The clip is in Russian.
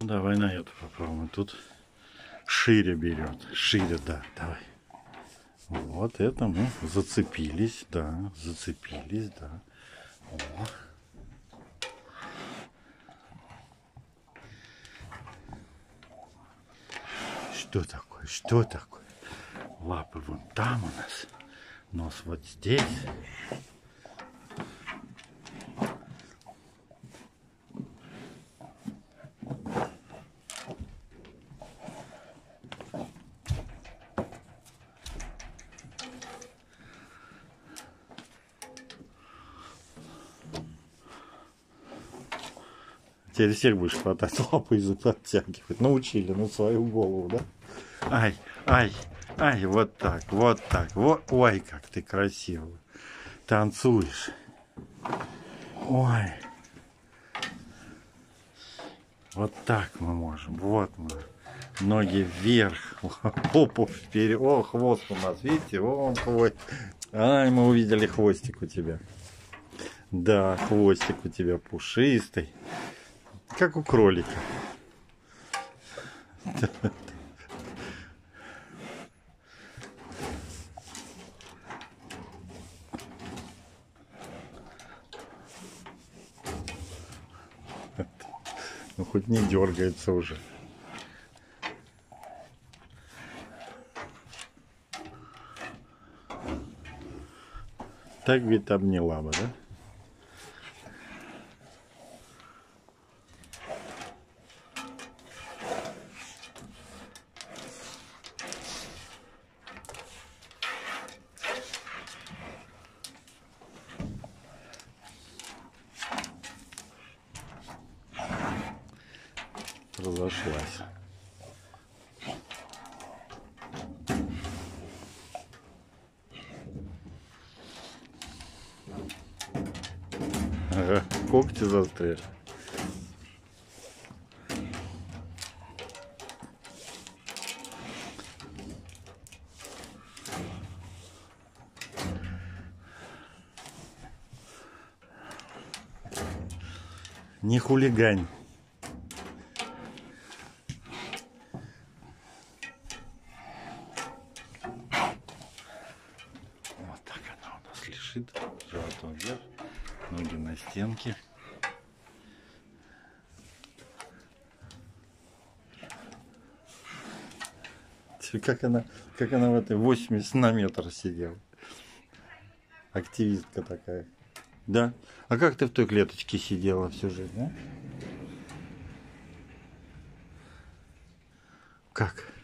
Давай на эту попробуем. Тут шире берет. Шире, да, давай. Вот это мы зацепились, да. Зацепились, да. О. Что такое? Что такое? Лапы вон там у нас. Нос вот здесь. Теперь всех будешь хватать лапы и затягивать. Научили на свою голову, да? Ай, ай, ай, вот так, вот так. Вот, ой, как ты красиво танцуешь. Ой. Вот так мы можем. Вот мы. Ноги вверх, попу вперед. О, хвост у нас, видите? О, хвост. Ай, мы увидели хвостик у тебя. Да, хвостик у тебя пушистый. Как у кролика. Ну хоть не дергается уже. Так ведь обняла бы, да? Разошлась. Ага, когти застряли. Не хулигань. Лежит, животом вверх, ноги на стенке. Как она в этой 80 на метр сидела. Активистка такая. Да? А как ты в той клеточке сидела всю жизнь, а? Как?